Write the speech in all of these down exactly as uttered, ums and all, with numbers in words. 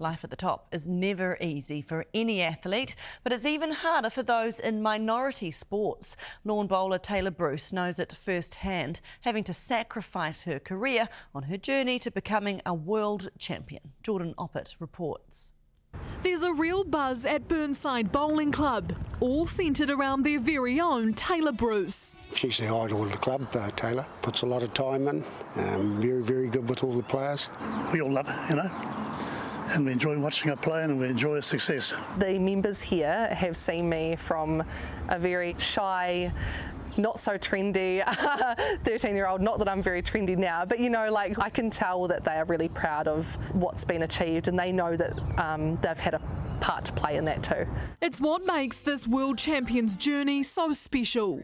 Life at the top is never easy for any athlete, but it's even harder for those in minority sports. Lawn bowler Tayla Bruce knows it firsthand, having to sacrifice her career on her journey to becoming a world champion. Jordan Oppert reports. There's a real buzz at Burnside Bowling Club, all centred around their very own Tayla Bruce. She's the idol of the club, uh, Tayla. Puts a lot of time in, um, very, very good with all the players. We all love her, you know. And we enjoy watching her play and we enjoy her success. The members here have seen me from a very shy, not so trendy thirteen year old, not that I'm very trendy now, but you know, like, I can tell that they are really proud of what's been achieved and they know that um, they've had a part to play in that too. It's what makes this world champion's journey so special.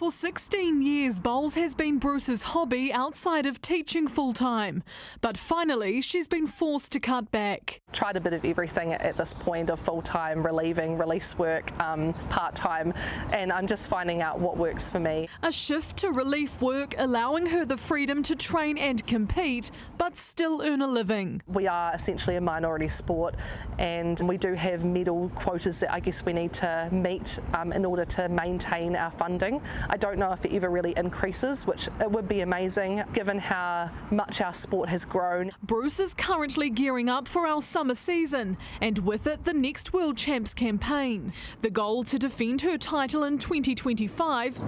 For sixteen years, bowls has been Bruce's hobby outside of teaching full-time, but finally she's been forced to cut back. Tried a bit of everything at this point of full-time, relieving, release work, um, part-time, and I'm just finding out what works for me. A shift to relief work, allowing her the freedom to train and compete, but still earn a living. We are essentially a minority sport and we do have medal quotas that I guess we need to meet um, in order to maintain our funding. I don't know if it ever really increases, which it would be amazing given how much our sport has grown. Bruce is currently gearing up for our summer season and with it the next World Champs campaign. The goal to defend her title in twenty twenty-five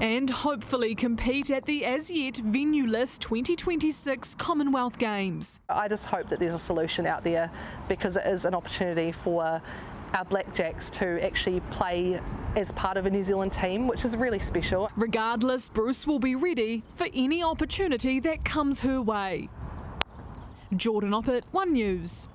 and hopefully compete at the as yet venue-less twenty twenty-six Commonwealth Games. I just hope that there's a solution out there because it is an opportunity for our Blackjacks to actually play as part of a New Zealand team, which is really special. Regardless, Bruce will be ready for any opportunity that comes her way. Jordan Oppert, One News.